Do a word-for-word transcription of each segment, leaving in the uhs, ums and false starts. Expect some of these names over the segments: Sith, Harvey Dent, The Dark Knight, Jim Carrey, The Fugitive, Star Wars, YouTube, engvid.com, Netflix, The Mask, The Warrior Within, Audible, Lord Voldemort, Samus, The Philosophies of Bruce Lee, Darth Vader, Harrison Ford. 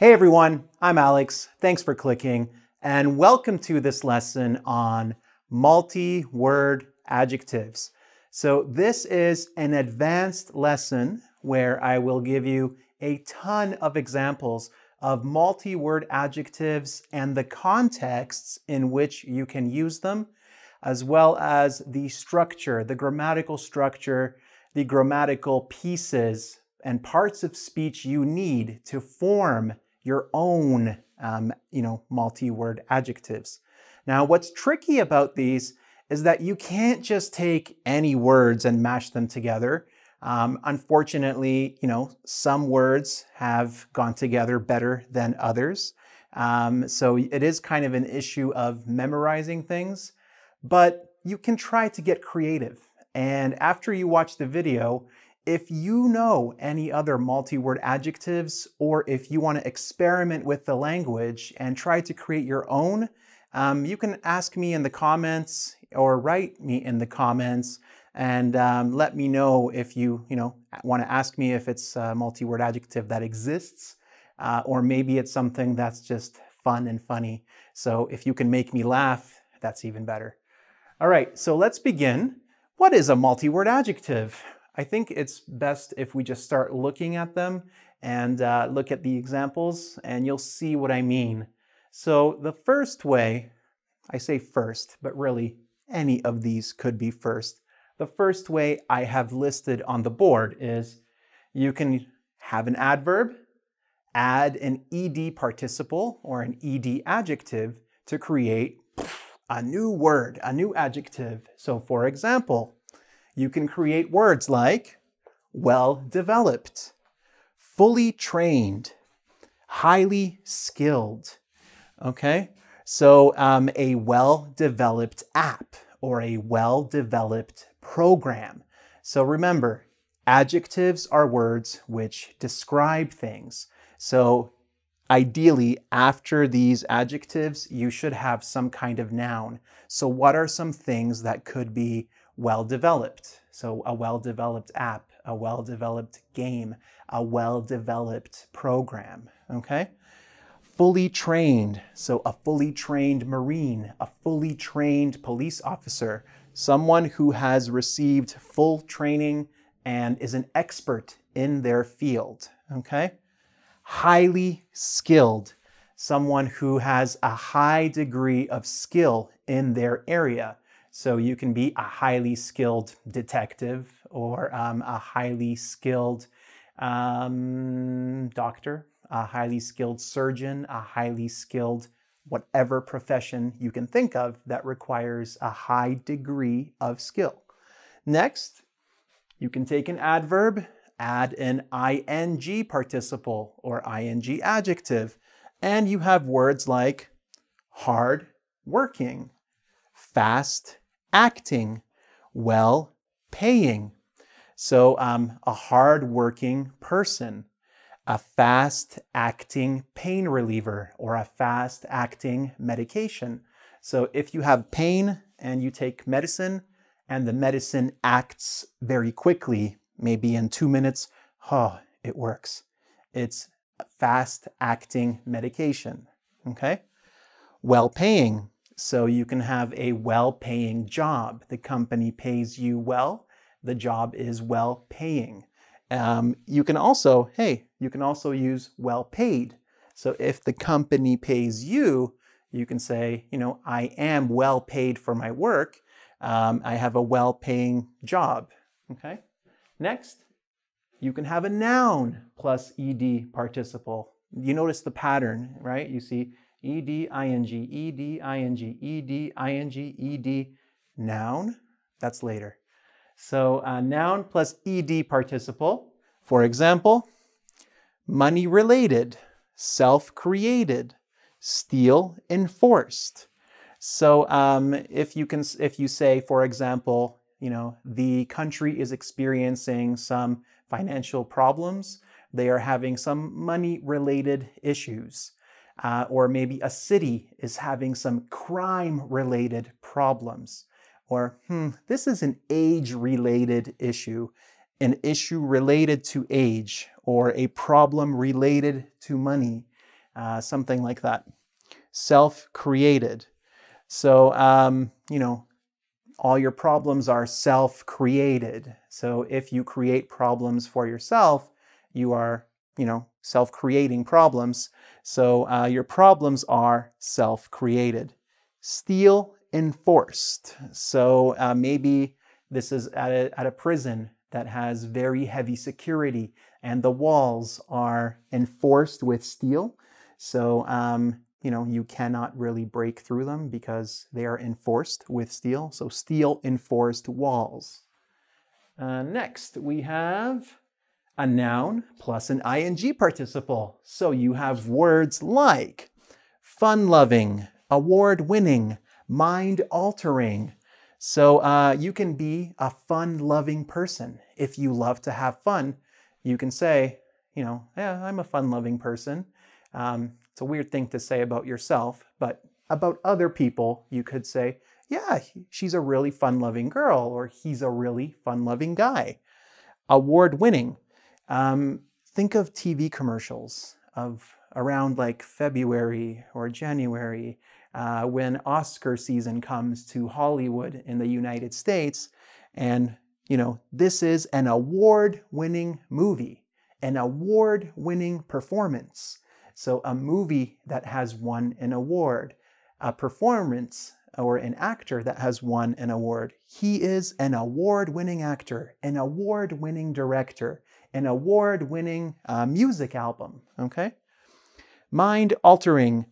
Hey everyone, I'm Alex, thanks for clicking, and welcome to this lesson on multi-word adjectives. So this is an advanced lesson where I will give you a ton of examples of multi-word adjectives and the contexts in which you can use them, as well as the structure, the grammatical structure, the grammatical pieces and parts of speech you need to form your own um, you know, multi-word adjectives. Now, what's tricky about these is that you can't just take any words and mash them together. Um, unfortunately, you know, some words have gone together better than others. Um, so it is kind of an issue of memorizing things, but you can try to get creative. And after you watch the video, if you know any other multi-word adjectives, or if you want to experiment with the language and try to create your own, um, you can ask me in the comments or write me in the comments and um, let me know if you, you know, want to ask me if it's a multi-word adjective that exists, uh, or maybe it's something that's just fun and funny. So if you can make me laugh, that's even better. All right, so let's begin. What is a multi-word adjective? I think it's best if we just start looking at them and uh, look at the examples, and you'll see what I mean. So the first way, I say first, but really any of these could be first. The first way I have listed on the board is you can have an adverb, add an E D participle or an E D adjective to create a new word, a new adjective. So for example, you can create words like well-developed, fully trained, highly skilled, okay? So um, a well-developed app or a well-developed program. So remember, adjectives are words which describe things. So ideally, after these adjectives, you should have some kind of noun. So what are some things that could be well-developed? So a well-developed app, a well-developed game, a well-developed program, okay? Fully trained, so a fully trained Marine, a fully trained police officer, someone who has received full training and is an expert in their field, okay? Highly skilled, someone who has a high degree of skill in their area. So you can be a highly skilled detective or um, a highly skilled um, doctor, a highly skilled surgeon, a highly skilled whatever profession you can think of that requires a high degree of skill. Next, you can take an adverb, add an ing participle or ing adjective, and you have words like hard working, fast acting, well paying. So um, a hard-working person, a fast-acting pain reliever, or a fast-acting medication. So if you have pain and you take medicine and the medicine acts very quickly, maybe in two minutes, oh, it works. It's a fast-acting medication, okay? Well-paying. So you can have a well-paying job. The company pays you well. The job is well-paying. Um, you can also, hey, you can also use well-paid. So if the company pays you, you can say, you know, I am well-paid for my work. Um, I have a well-paying job, okay? Next, you can have a noun plus E D participle. You notice the pattern, right? You see E D, I N G, E D, I N G, E D, I N G, E D, noun. That's later. So uh, noun plus E D participle. For example, money-related, self-created, steal enforced. So um, if you can, if you say, for example, you know, the country is experiencing some financial problems, they are having some money-related issues. Uh, or maybe a city is having some crime-related problems. Or, hmm, this is an age-related issue, an issue related to age, or a problem related to money. uh, something like that. Self-created. So, um, you know, all your problems are self-created. So if you create problems for yourself, you are, you know, self-creating problems. So uh, your problems are self-created. Steal enforced. So uh, maybe this is at a, at a prison that has very heavy security, and the walls are enforced with steel. So, um, you know, you cannot really break through them because they are enforced with steel. So steel enforced walls. Uh, next, we have a noun plus an ing participle. So you have words like fun-loving, award-winning, mind-altering. So uh, you can be a fun-loving person. If you love to have fun, you can say, you know, yeah, I'm a fun-loving person. Um, it's a weird thing to say about yourself, but about other people, you could say, yeah, she's a really fun-loving girl, or he's a really fun-loving guy. Award-winning. Um, think of T V commercials of around like February or January, uh, when Oscar season comes to Hollywood in the United States. And, you know, this is an award-winning movie, an award-winning performance. So a movie that has won an award, a performance or an actor that has won an award. He is an award-winning actor, an award-winning director, an award-winning uh, music album, okay? Mind-altering.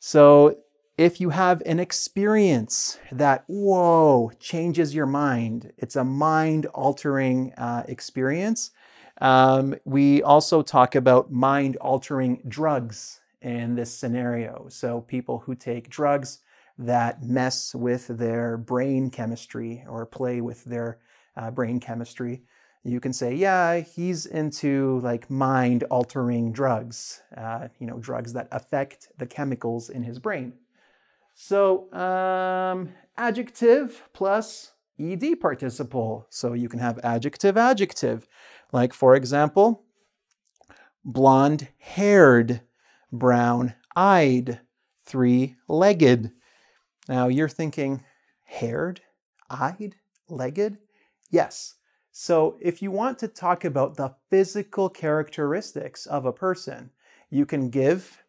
So if you have an experience that, whoa, changes your mind, it's a mind-altering uh, experience. Um, we also talk about mind-altering drugs in this scenario. So people who take drugs that mess with their brain chemistry or play with their uh, brain chemistry. You can say, yeah, he's into like mind-altering drugs, uh, you know, drugs that affect the chemicals in his brain. So um, adjective plus ed participle. So you can have adjective, adjective. Like, for example, blonde-haired, brown-eyed, three-legged. Now you're thinking, haired, eyed, legged? Yes. So if you want to talk about the physical characteristics of a person, you can give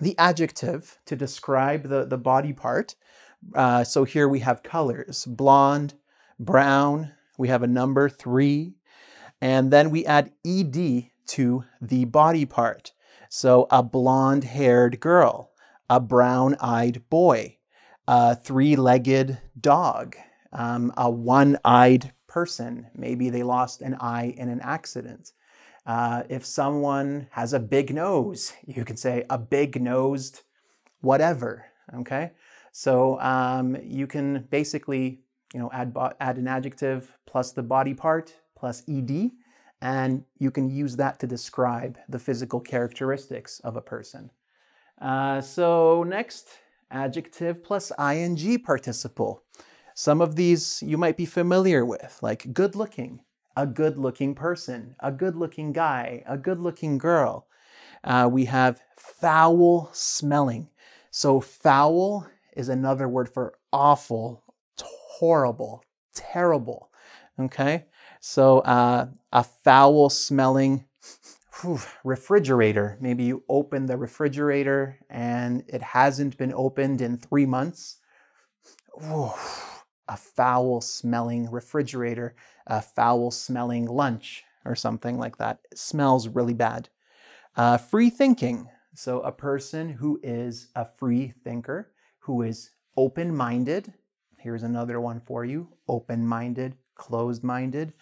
the adjective to describe the, the body part. Uh, so here we have colors, blonde, brown, we have a number three, and then we add ed to the body part. So a blonde-haired girl, a brown-eyed boy, a three-legged dog, um, a one-eyed person. Maybe they lost an eye in an accident. Uh, if someone has a big nose, you can say a big-nosed whatever, okay? So um, you can basically, you know, add, add an adjective plus the body part plus ed, and you can use that to describe the physical characteristics of a person. Uh, so next, adjective plus ing participle. Some of these you might be familiar with, like good-looking, a good-looking person, a good-looking guy, a good-looking girl. Uh, we have foul-smelling. So foul is another word for awful, horrible, terrible, okay? So uh, a foul-smelling refrigerator. Maybe you open the refrigerator and it hasn't been opened in three months. Ooh. A foul-smelling refrigerator, a foul-smelling lunch, or something like that. It smells really bad. Uh, free thinking. So a person who is a free thinker, who is open-minded. Here's another one for you. Open-minded, closed-minded.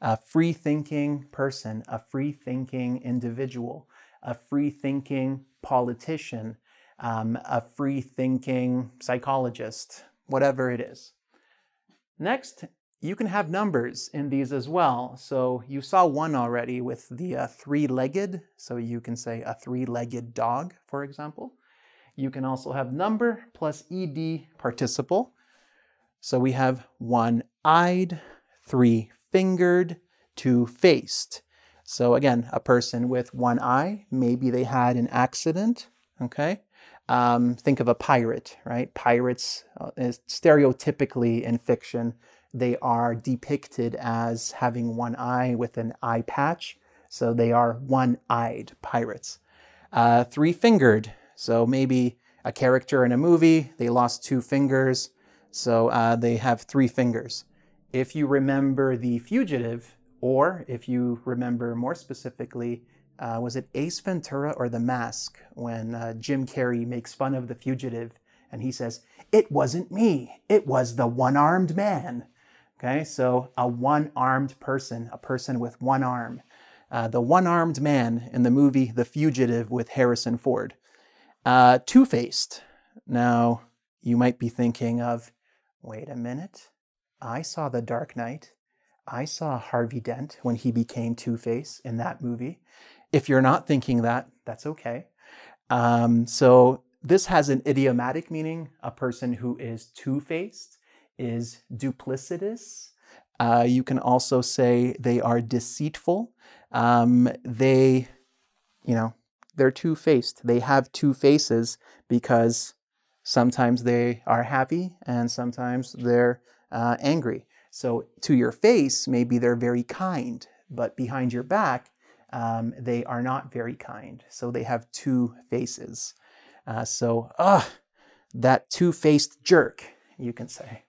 A free-thinking person, a free-thinking individual, a free-thinking politician, um, a free-thinking psychologist, whatever it is. Next, you can have numbers in these as well. So you saw one already with the uh, three-legged. So you can say a three-legged dog, for example. You can also have number plus ed participle. So we have one-eyed, three-fingered, two-faced. So again, a person with one eye, maybe they had an accident, okay? Um, think of a pirate, right? Pirates, uh, is stereotypically in fiction, they are depicted as having one eye with an eye patch. So they are one-eyed pirates. Uh, three-fingered, so maybe a character in a movie, they lost two fingers, so uh, they have three fingers. If you remember The Fugitive, or if you remember more specifically, uh, was it Ace Ventura or The Mask, when uh, Jim Carrey makes fun of The Fugitive, and he says, "It wasn't me, it was the one-armed man." Okay, so a one-armed person, a person with one arm. Uh, the one-armed man in the movie The Fugitive with Harrison Ford. Uh, Two-Faced. Now, you might be thinking of, wait a minute, I saw The Dark Knight. I saw Harvey Dent when he became Two-Face in that movie. If you're not thinking that, that's okay. Um, so this has an idiomatic meaning. A person who is two-faced is duplicitous. Uh, you can also say they are deceitful. Um, they, you know, they're two-faced. They have two faces because sometimes they are happy and sometimes they're uh, angry. So to your face, maybe they're very kind, but behind your back, um, they are not very kind. So they have two faces. Uh, so, ah, that two-faced jerk, you can say.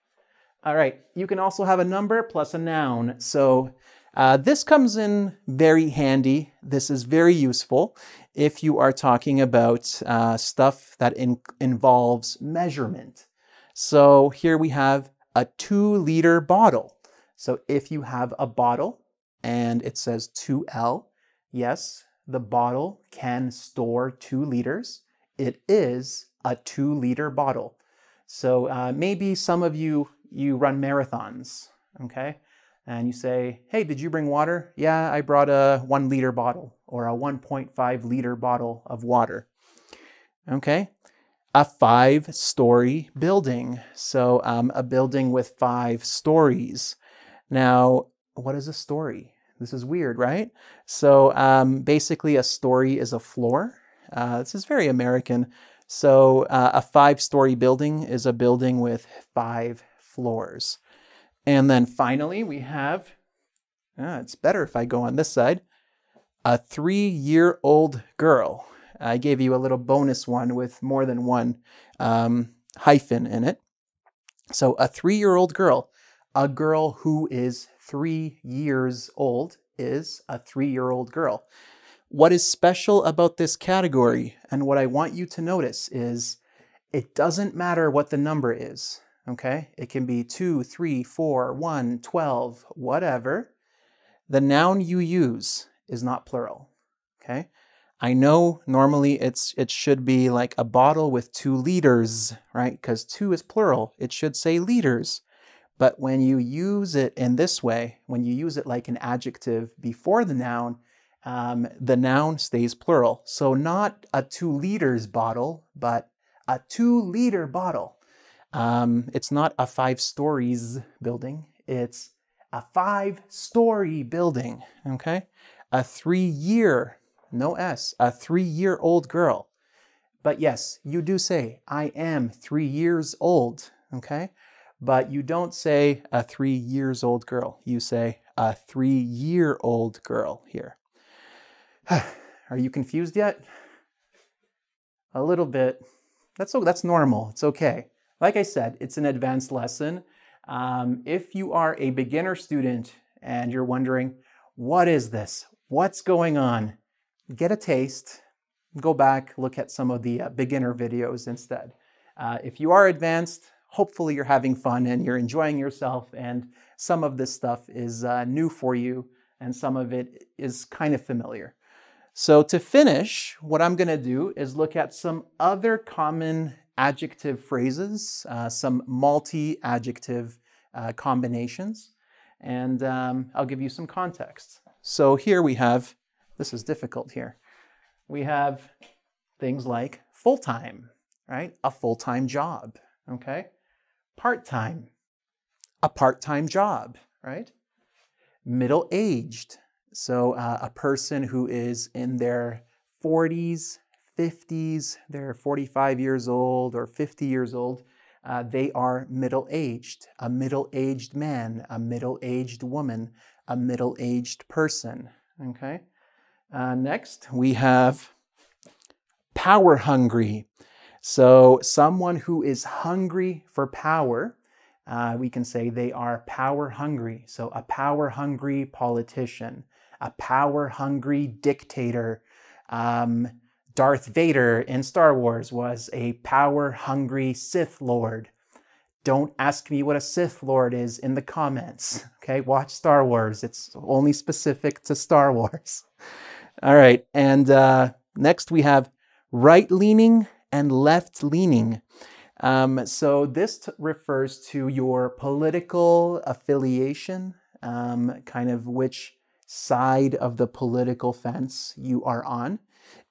All right, you can also have a number plus a noun. So uh, this comes in very handy. This is very useful if you are talking about uh, stuff that in involves measurement. So here we have a two-liter bottle. So if you have a bottle and it says two L, yes, the bottle can store two liters. It is a two-liter bottle. So uh, maybe some of you you run marathons, okay? And you say, hey, did you bring water? Yeah, I brought a one liter bottle or a one point five liter bottle of water, okay? A five-story building. So um, a building with five stories. Now, what is a story? This is weird, right? So um, basically a story is a floor. Uh, this is very American. So uh, a five-story building is a building with five floors. And then finally we have, ah, it's better if I go on this side, a three-year-old girl. I gave you a little bonus one with more than one um, hyphen in it. So a three-year-old girl, a girl who is three years old is a three-year-old girl. What is special about this category and what I want you to notice is it doesn't matter what the number is. Okay, it can be two, three, four, one, twelve, whatever. The noun you use is not plural, okay? I know normally it's it should be like a bottle with two liters, right? Because two is plural, it should say liters. But when you use it in this way, when you use it like an adjective before the noun, um, the noun stays plural. So not a two liters bottle, but a two liter bottle. Um, it's not a five stories building, it's a five story building, okay? A three year, no S, a three year old girl. But yes, you do say, I am three years old, okay? But you don't say a three years old girl, you say a three year old girl here. Are you confused yet? A little bit. That's, that's normal, it's okay. Like I said, it's an advanced lesson. Um, if you are a beginner student and you're wondering, what is this? What's going on? Get a taste, go back, look at some of the uh, beginner videos instead. Uh, if you are advanced, hopefully you're having fun and you're enjoying yourself and some of this stuff is uh, new for you and some of it is kind of familiar. So to finish, what I'm gonna do is look at some other common adjective phrases, uh, some multi-adjective uh, combinations, and um, I'll give you some context. So here we have, this is difficult here, we have things like full-time, right? A full-time job, okay? Part-time, a part-time job, right? Middle-aged, So uh, a person who is in their forties, fifties, they're forty-five years old or fifty years old, uh, they are middle-aged, a middle-aged man, a middle-aged woman, a middle-aged person, okay? Uh, next, we have power-hungry. So someone who is hungry for power, uh, we can say they are power-hungry. So a power-hungry politician, a power-hungry dictator. Um, Darth Vader in Star Wars was a power-hungry Sith Lord. Don't ask me what a Sith Lord is in the comments, okay? Watch Star Wars. It's only specific to Star Wars. All right, and uh, next we have right-leaning and left-leaning. Um, so this t refers to your political affiliation, um, kind of which side of the political fence you are on.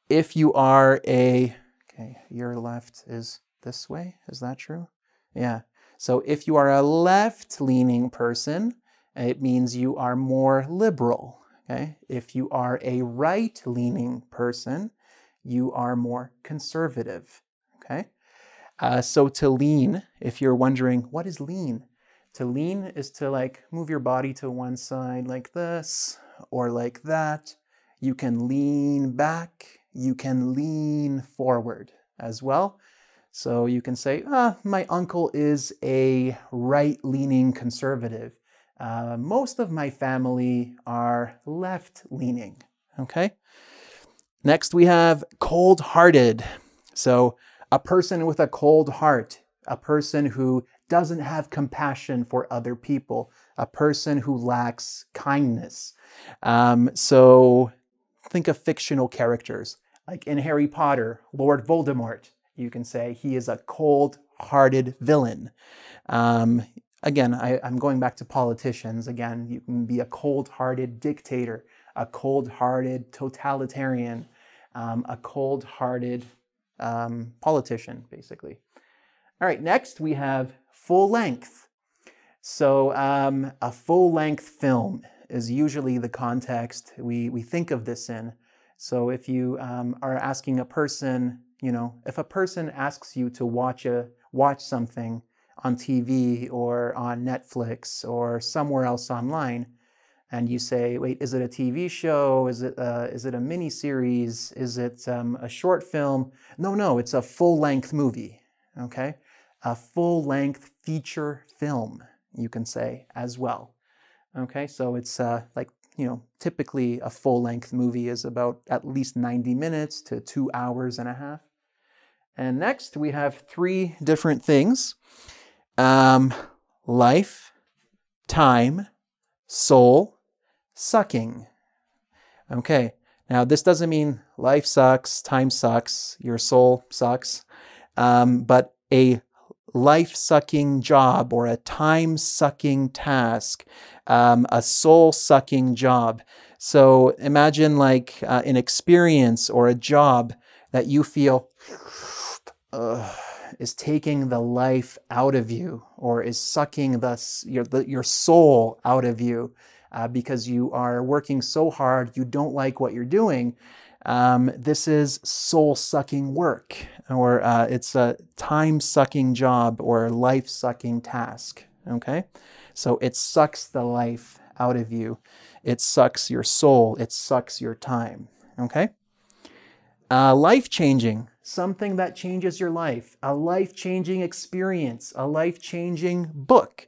If you are a, okay, your left is this way, is that true? Yeah, so if you are a left-leaning person, it means you are more liberal, okay? If you are a right-leaning person, you are more conservative, okay? Uh, so to lean, if you're wondering, what is lean? To lean is to like move your body to one side like this or like that. You can lean back, you can lean forward as well. So you can say, ah, my uncle is a right-leaning conservative. Uh, most of my family are left-leaning, okay? Next, we have cold-hearted. So a person with a cold heart, a person who doesn't have compassion for other people, a person who lacks kindness. Um, so think of fictional characters. Like in Harry Potter, Lord Voldemort, you can say he is a cold-hearted villain. Um, again, I, I'm going back to politicians. Again, you can be a cold-hearted dictator, a cold-hearted totalitarian, um, a cold-hearted um, politician, basically. All right, next we have full-length. So um, a full-length film is usually the context we, we think of this in. So if you um, are asking a person, you know, if a person asks you to watch, a, watch something on T V or on Netflix or somewhere else online, and you say, wait, is it a T V show? Is it a, is it a miniseries? Is it um, a short film? No, no, it's a full-length movie, okay? A full-length feature film, you can say, as well. Okay, so it's uh, like, you know, typically a full-length movie is about at least ninety minutes to two hours and a half. And next, we have three different things. Um, life, time, soul, sucking. Okay, now this doesn't mean life sucks, time sucks, your soul sucks, um, but a life-sucking job or a time-sucking task, um, a soul-sucking job. So imagine like uh, an experience or a job that you feel uh, is taking the life out of you or is sucking the, your, the, your soul out of you. Uh, because you are working so hard, you don't like what you're doing. Um, this is soul-sucking work, or uh, it's a time-sucking job or life-sucking task, okay? So it sucks the life out of you. It sucks your soul. It sucks your time, okay? Uh, life-changing, something that changes your life, a life-changing experience, a life-changing book.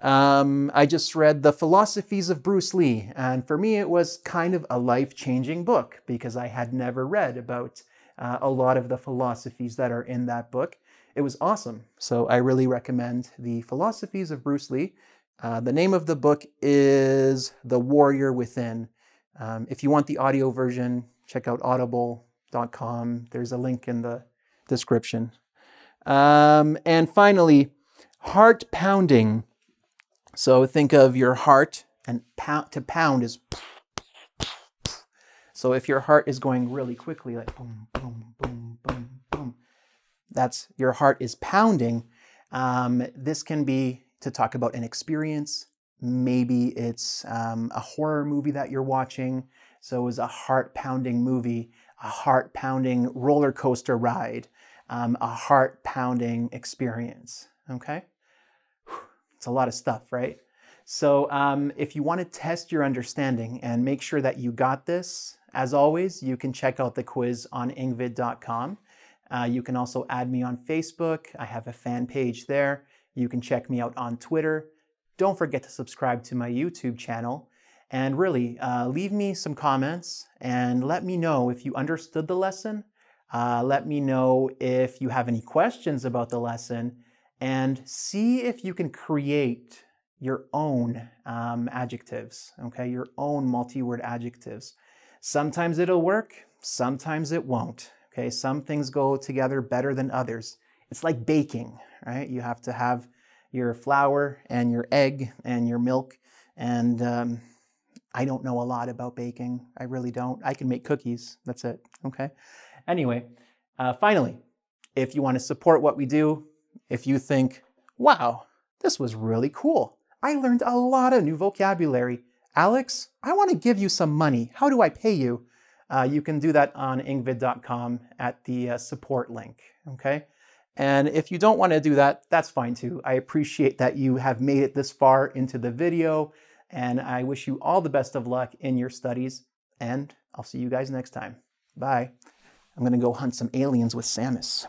Um, I just read The Philosophies of Bruce Lee, and for me it was kind of a life-changing book because I had never read about uh, a lot of the philosophies that are in that book. It was awesome, so I really recommend The Philosophies of Bruce Lee. Uh, the name of the book is The Warrior Within. Um, if you want the audio version, check out audible dot com. There's a link in the description. Um, and finally, heart-pounding. So think of your heart, and pound, to pound is... So if your heart is going really quickly, like boom, boom, boom, boom, boom, that's your heart is pounding. Um, this can be to talk about an experience, Maybe it's um, a horror movie that you're watching, so it was a heart-pounding movie, a heart-pounding roller coaster ride, um, a heart-pounding experience, okay? It's a lot of stuff, right? So um, if you want to test your understanding and make sure that you got this, as always, you can check out the quiz on engvid dot com. Uh, you can also add me on Facebook. I have a fan page there. You can check me out on Twitter. Don't forget to subscribe to my YouTube channel. And really, uh, leave me some comments and let me know if you understood the lesson. Uh, let me know if you have any questions about the lesson, and see if you can create your own um, adjectives, okay? Your own multi-word adjectives. Sometimes it'll work, sometimes it won't, okay? Some things go together better than others. It's like baking, right? You have to have your flour and your egg and your milk, and um, I don't know a lot about baking. I really don't. I can make cookies, that's it, okay? Anyway, uh, finally, if you want to support what we do, if you think, wow, this was really cool, I learned a lot of new vocabulary, Alex, I want to give you some money, how do I pay you? Uh, you can do that on engvid dot com at the uh, support link, okay? And if you don't want to do that, that's fine too. I appreciate that you have made it this far into the video, and I wish you all the best of luck in your studies, and I'll see you guys next time. Bye. I'm going to go hunt some aliens with Samus.